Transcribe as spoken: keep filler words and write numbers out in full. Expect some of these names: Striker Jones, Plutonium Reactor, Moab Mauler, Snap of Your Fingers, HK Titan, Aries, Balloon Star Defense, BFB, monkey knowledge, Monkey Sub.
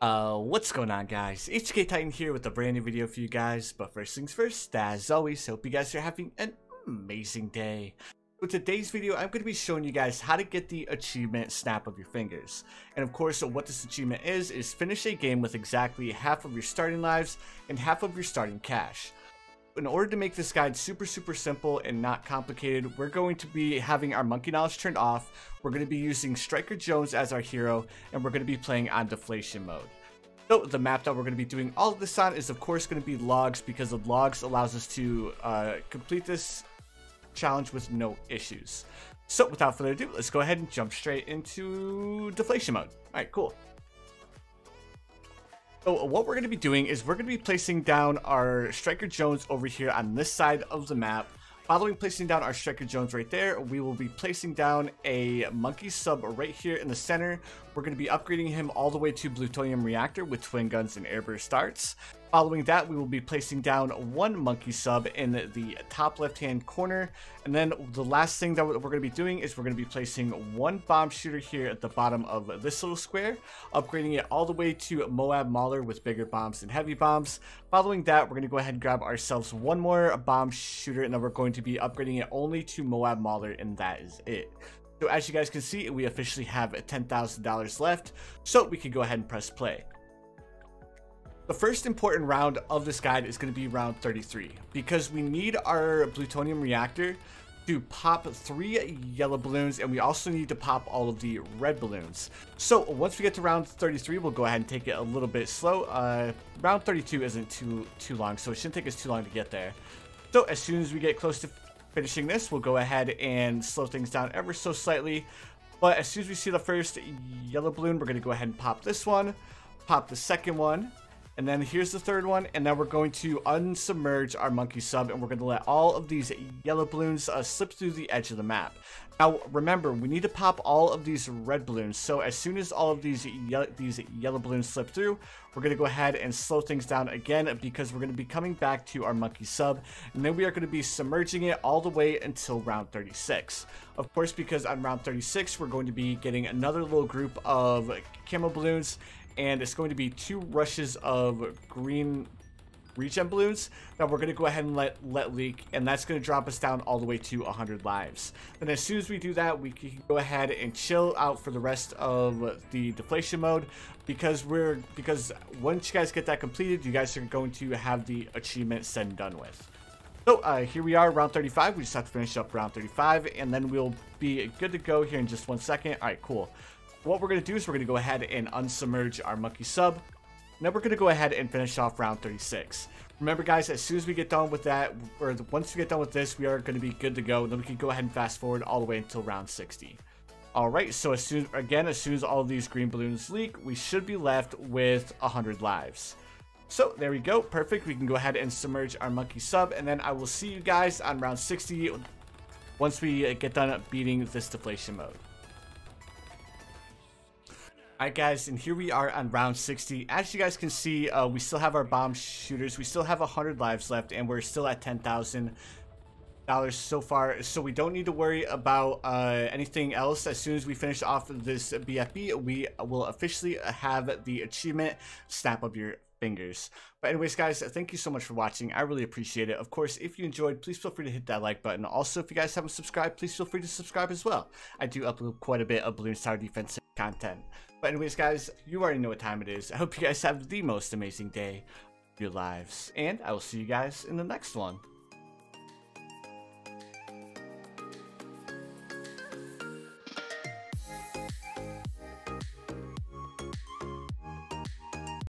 Uh, what's going on, guys? H K Titan here with a brand new video for you guys. But first things first, as always, hope you guys are having an amazing day. With today's video, I'm going to be showing you guys how to get the achievement Snap of Your Fingers. And of course, what this achievement is, is finish a game with exactly half of your starting lives and half of your starting cash. In order to make this guide super super simple and not complicated, we're going to be having our monkey knowledge turned off. We're going to be using Striker Jones as our hero, and we're going to be playing on deflation mode. So the map that we're going to be doing all of this on is of course going to be logs, because the logs allows us to uh, complete this challenge with no issues. So without further ado, let's go ahead and jump straight into deflation mode. Alright, cool. So what we're going to be doing is we're going to be placing down our Striker Jones over here on this side of the map. Following placing down our Striker Jones right there, we will be placing down a Monkey Sub right here in the center. We're going to be upgrading him all the way to Plutonium Reactor with twin guns and airburst starts. Following that, we will be placing down one Monkey Sub in the top left hand corner. And then the last thing that we're going to be doing is we're going to be placing one bomb shooter here at the bottom of this little square, upgrading it all the way to Moab Mauler with bigger bombs and heavy bombs. Following that, we're going to go ahead and grab ourselves one more bomb shooter, and then we're going to be upgrading it only to Moab Mauler, and that is it. So as you guys can see, we officially have ten thousand dollars left, so we can go ahead and press play. The first important round of this guide is going to be round thirty-three, because we need our plutonium reactor to pop three yellow balloons, and we also need to pop all of the red balloons. So once we get to round thirty-three, we'll go ahead and take it a little bit slow. Uh, round thirty-two isn't too too long, so it shouldn't take us too long to get there. So as soon as we get close to finishing this, we'll go ahead and slow things down ever so slightly. But as soon as we see the first yellow balloon, we're going to go ahead and pop this one, pop the second one. And then here's the third one, and now we're going to unsubmerge our monkey sub, and we're going to let all of these yellow balloons uh, slip through the edge of the map. Now remember, we need to pop all of these red balloons, so as soon as all of these, ye these yellow balloons slip through, we're going to go ahead and slow things down again, because we're going to be coming back to our monkey sub, and then we are going to be submerging it all the way until round thirty-six. Of course, because on round thirty-six, we're going to be getting another little group of camo balloons, and it's going to be two rushes of green regen balloons that we're going to go ahead and let, let leak, and that's going to drop us down all the way to one hundred lives. Then as soon as we do that, we can go ahead and chill out for the rest of the deflation mode, because we're because once you guys get that completed, you guys are going to have the achievement said and done with. So uh, here we are, round thirty-five. We just have to finish up round thirty-five, and then we'll be good to go here in just one second. All right, cool. What we're going to do is we're going to go ahead and unsubmerge our monkey sub. Now we're going to go ahead and finish off round thirty-six. Remember, guys, as soon as we get done with that, or once we get done with this, we are going to be good to go. Then we can go ahead and fast forward all the way until round sixty. All right, so as soon again, as soon as all of these green balloons leak, we should be left with one hundred lives. So there we go. Perfect. We can go ahead and submerge our monkey sub, and then I will see you guys on round sixty once we get done beating this deflation mode. Alright guys, and here we are on round sixty. As you guys can see, uh, we still have our bomb shooters. We still have one hundred lives left, and we're still at ten thousand dollars so far. So we don't need to worry about uh, anything else. As soon as we finish off this B F B, we will officially have the achievement Snap of Your Fingers. But anyways guys, thank you so much for watching. I really appreciate it. Of course, if you enjoyed, please feel free to hit that like button. Also, if you guys haven't subscribed, please feel free to subscribe as well. I do upload quite a bit of Balloon Star Defense content. But anyways guys, you already know what time it is. I hope you guys have the most amazing day of your lives, and I will see you guys in the next one.